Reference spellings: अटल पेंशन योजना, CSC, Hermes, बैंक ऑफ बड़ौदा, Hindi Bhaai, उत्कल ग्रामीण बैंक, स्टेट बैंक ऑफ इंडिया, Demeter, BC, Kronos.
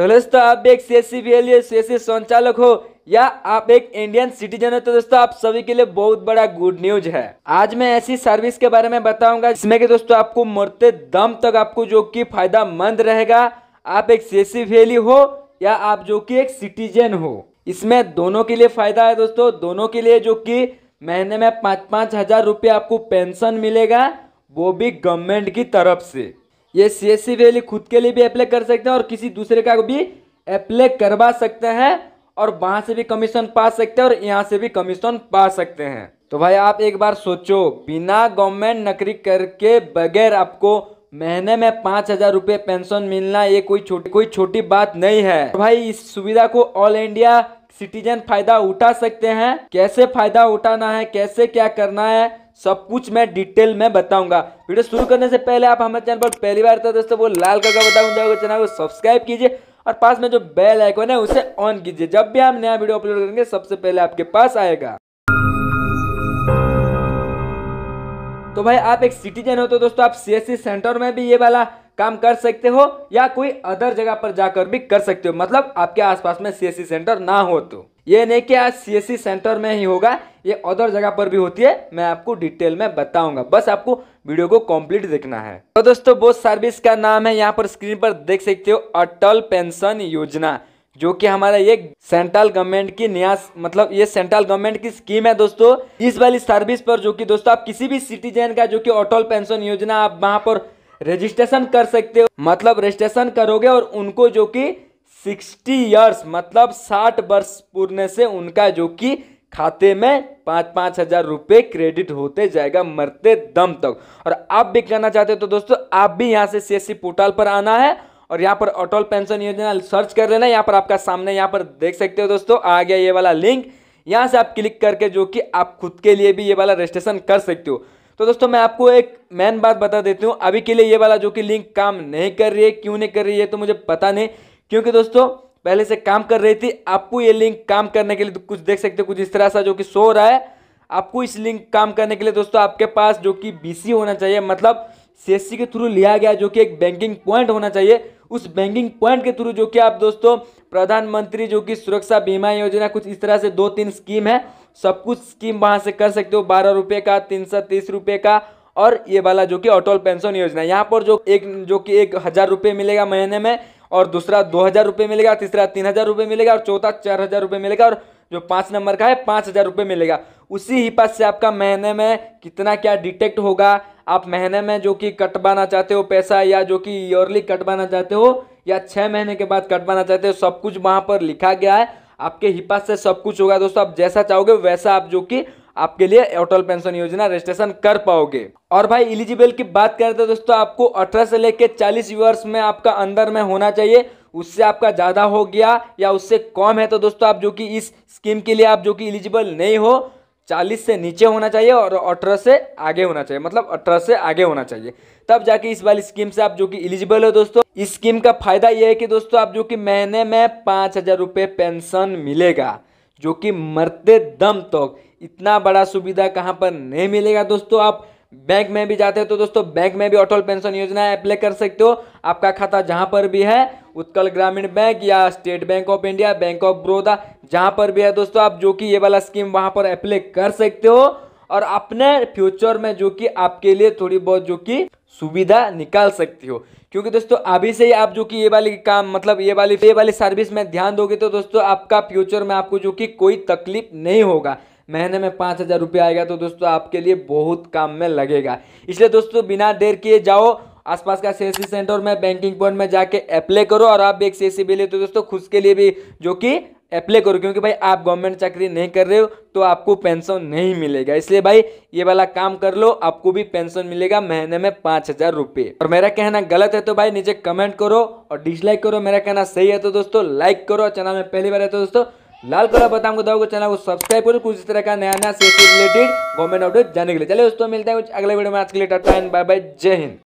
तो दोस्तों आप एक सीएससी संचालक हो या आप एक इंडियन सिटीजन हो तो दोस्तों आप सभी के लिए बहुत बड़ा गुड न्यूज है। आज मैं ऐसी सर्विस के बारे में बताऊंगा जिसमें कि दोस्तों आपको मरते दम तक आपको जो कि फायदा मंद रहेगा। आप एक सीएससी हो या आप जो कि एक सिटीजन हो, इसमें दोनों के लिए फायदा है दोस्तों। दोनों के लिए जो कि महीने में 5-5 हज़ार रुपये आपको पेंशन मिलेगा, वो भी गवर्नमेंट की तरफ से। ये सीएससी वैली खुद के लिए भी अप्लाई कर सकते हैं और किसी दूसरे का भी अप्लाई करवा सकते हैं और वहाँ से भी कमीशन पा सकते हैं और यहाँ से भी कमीशन पा सकते हैं। तो भाई आप एक बार सोचो, बिना गवर्नमेंट नौकरी करके बगैर आपको महीने में 5,000 रुपये पेंशन मिलना, ये कोई छोटी बात नहीं है। तो भाई इस सुविधा को ऑल इंडिया सिटीजन फायदा उठा सकते हैं। कैसे फायदा उठाना है, कैसे क्या करना है, सब कुछ मैं डिटेल में बताऊंगा। वीडियो शुरू करने से पहले आप हमारे चैनल पर पहली बार तो दोस्तों वो लाल कलर का बटन दबाओ, चैनल को सब्सक्राइब कीजिए और पास में जो बेल आइकन है उसे ऑन कीजिए। जब भी हम नया वीडियो अपलोड करेंगे सबसे पहले आपके पास आएगा। तो भाई आप एक सिटीजन हो तो दोस्तों आप सीएससी सेंटर में भी ये वाला काम कर सकते हो या कोई अदर जगह पर जाकर भी कर सकते हो, मतलब आपके आसपास में सीएससी सेंटर ना हो तो। ये नहीं कि आज सीएससी सेंटर में ही होगा, ये अदर जगह पर भी होती है, मैं आपको डिटेल में बताऊंगा। बस आपको वीडियो को कंप्लीट देखना है। तो दोस्तों वो सर्विस का नाम है, यहाँ पर स्क्रीन पर देख सकते हो, अटल पेंशन योजना, जो कि हमारा ये सेंट्रल गवर्नमेंट की न्यास मतलब ये सेंट्रल गवर्नमेंट की स्कीम है दोस्तों। इस वाली सर्विस पर जो कि दोस्तों आप किसी भी सिटीजन का जो कि अटल पेंशन योजना, आप वहाँ पर रजिस्ट्रेशन कर सकते हो, मतलब रजिस्ट्रेशन करोगे और उनको जो कि 60 इयर्स मतलब 60 वर्ष पूर्ण से उनका जो कि खाते में 5-5 हज़ार रुपये क्रेडिट होते जाएगा मरते दम तक। और आप भी करना चाहते हो तो दोस्तों आप भी यहाँ से सीएससी पोर्टल पर आना है और यहाँ पर अटल पेंशन योजना सर्च कर लेना। यहाँ पर आपका सामने यहाँ पर देख सकते हो दोस्तों आ गया ये वाला लिंक, यहाँ से आप क्लिक करके जो कि आप खुद के लिए भी ये वाला रजिस्ट्रेशन कर सकते हो। तो दोस्तों मैं आपको एक मेन बात बता देती हूँ, अभी के लिए ये वाला जो कि लिंक काम नहीं कर रही है, क्यों नहीं कर रही है तो मुझे पता नहीं, क्योंकि दोस्तों पहले से काम कर रही थी। आपको ये लिंक काम करने के लिए कुछ देख सकते हो, कुछ इस तरह सा जो कि शो रहा है। आपको इस लिंक काम करने के लिए दोस्तों आपके पास जो कि BC होना चाहिए, मतलब CSC के थ्रू लिया गया जो कि एक बैंकिंग पॉइंट होना चाहिए। उस बैंकिंग पॉइंट के थ्रू जो कि आप दोस्तों प्रधानमंत्री जो कि सुरक्षा बीमा योजना, कुछ इस तरह से 2-3 स्कीम है, सब कुछ स्कीम वहाँ से कर सकते हो। 12 रुपये का, 330 रुपये का और ये वाला जो कि अटल पेंशन योजना, यहाँ पर जो कि 1,000 रुपये मिलेगा महीने में और दूसरा 2,000 रुपये मिलेगा, तीसरा 3,000 रुपये मिलेगा और चौथा 4,000 रुपये मिलेगा और जो 5 नंबर का है 5,000 रुपये मिलेगा। उसी ही पास से आपका महीने में कितना क्या डिटेक्ट होगा, आप महीने में जो कि कटवाना चाहते हो पैसा या जो कि ईयरली कटवाना चाहते हो या 6 महीने के बाद कटवाना चाहते हो, सब कुछ वहाँ पर लिखा गया है। आपके ही पास से सब कुछ होगा दोस्तों, आप जैसा चाहोगे वैसा आप जो कि आपके लिए अटल पेंशन योजना रजिस्ट्रेशन कर पाओगे। और भाई एलिजिबल की बात करते हैं दोस्तों, आपको 18 से लेकर 40 वर्ष में आपका अंदर में होना चाहिए। उससे आपका ज़्यादा हो गया या उससे कम है तो दोस्तों आप जो कि इस स्कीम के लिए आप जो कि एलिजिबल नहीं हो। 40 से नीचे होना चाहिए और 18 से आगे होना चाहिए, मतलब 18 से आगे होना चाहिए, तब जाके इस वाली स्कीम से आप जो कि एलिजिबल हो दोस्तों। इस स्कीम का फायदा यह है कि दोस्तों आप जो कि महीने में 5,000 रुपये पेंशन मिलेगा जो कि मरते दम तक। तो इतना बड़ा सुविधा कहाँ पर नहीं मिलेगा दोस्तों। आप बैंक में भी जाते हो तो दोस्तों बैंक में भी अटल पेंशन योजना अप्लाई कर सकते हो। आपका खाता जहाँ पर भी है, उत्कल ग्रामीण बैंक या स्टेट बैंक ऑफ इंडिया, बैंक ऑफ बड़ौदा, जहाँ पर भी है दोस्तों आप जो कि ये वाला स्कीम वहाँ पर अप्लाई कर सकते हो और अपने फ्यूचर में जो कि आपके लिए थोड़ी बहुत जो कि सुविधा निकाल सकते हो। क्योंकि दोस्तों अभी से ही आप जो कि ये वाली काम मतलब ये वाली सर्विस में ध्यान दोगे तो दोस्तों आपका फ्यूचर में आपको जो कि कोई तकलीफ नहीं होगा। महीने में 5,000 रुपये आएगा तो दोस्तों आपके लिए बहुत काम में लगेगा। इसलिए दोस्तों बिना देर किए जाओ, आसपास का सीएससी सेंटर में बैंकिंग पॉइंट में जाके अप्लाई करो और आप एक सीएससी भी ले तो दोस्तों खुद के लिए भी जो कि अप्लाई करो, क्योंकि भाई आप गवर्नमेंट चाकरी नहीं कर रहे हो तो आपको पेंशन नहीं मिलेगा। इसलिए भाई ये वाला काम कर लो, आपको भी पेंशन मिलेगा महीने में 5,000 रुपये। और मेरा कहना गलत है तो भाई नीचे कमेंट करो और डिसलाइक करो, मेरा कहना सही है तो दोस्तों लाइक करो। चैनल में पहली बार है तो दोस्तों लाल कलर बटन को दबाओ, चैनल को सब्सक्राइब करो कुछ इस तरह का नया नया सीएससी रिलेटेड गवर्नमेंट अपडेट जानने के लिए। चलिए दोस्तों मिलते हैं कुछ अगले वीडियो में, आज के लिए टाटा एंड बाय बाय, जय हिंद।